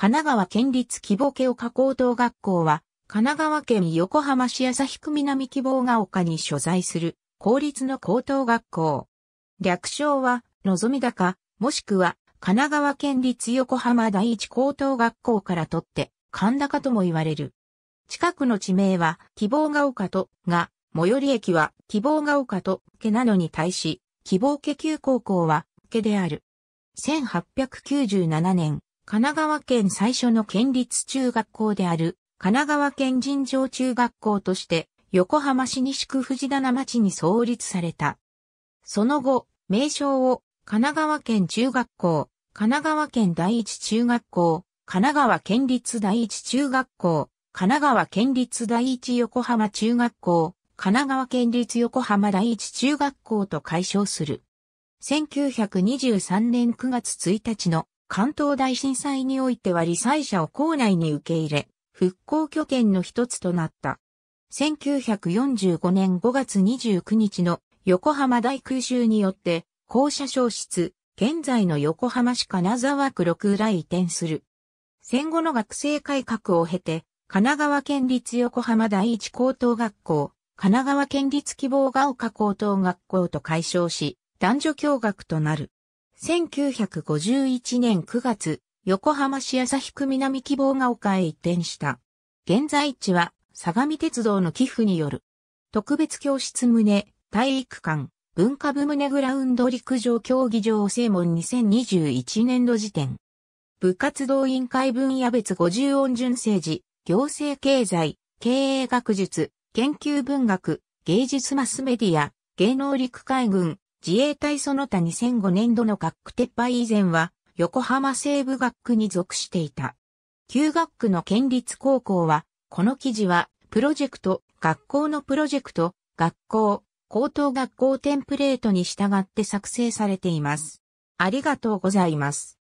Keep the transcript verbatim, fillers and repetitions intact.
神奈川県立木歩丘高等学校は、神奈川県横浜市旭区南木歩ヶ丘に所在する、公立の高等学校。略称は、のぞみ高、もしくは、神奈川県立横浜第一高等学校から取って、神高とも言われる。近くの地名は、木歩ヶ丘と、が、最寄り駅は、木歩ヶ丘と、けなのに対し、木歩家級高校は、けである。せんはっぴゃくきゅうじゅうななねん、神奈川県最初の県立中学校である神奈川県尋常中学校として横浜市西区藤棚町に創立された。その後、名称を神奈川県中学校、神奈川県第一中学校、神奈川県立第一中学校、神奈川県立第一横浜中学校、神奈川県立横浜第一中学校と改称する。せんきゅうひゃくにじゅうさんねんくがつついたちの関東大震災においては罹災者を校内に受け入れ、復興拠点の一つとなった。せんきゅうひゃくよんじゅうごねんごがつにじゅうくにちの横浜大空襲によって校舎焼失、現在の横浜市金沢区ろく裏移転する。戦後の学生改革を経て、神奈川県立横浜第一高等学校、神奈川県立木歩ヶ丘高等学校と改称し、男女共学となる。せんきゅうひゃくごじゅういちねんくがつ、横浜市旭区南木歩ヶ丘へ移転した。現在地は、相模鉄道の寄付による。特別教室棟、体育館、文化部棟グラウンド陸上競技場正門にせんにじゅういちねん度時点。部活動委員会分野別ごじゅう音順政治、行政経済、経営学術、研究文学、芸術マスメディア、芸能陸海軍、自衛隊その他にせんごねん度の学区撤廃以前は横浜西部学区に属していた。旧学区の県立高校は、この記事はプロジェクト、学校のプロジェクト、学校、高等学校テンプレートに従って作成されています。ありがとうございます。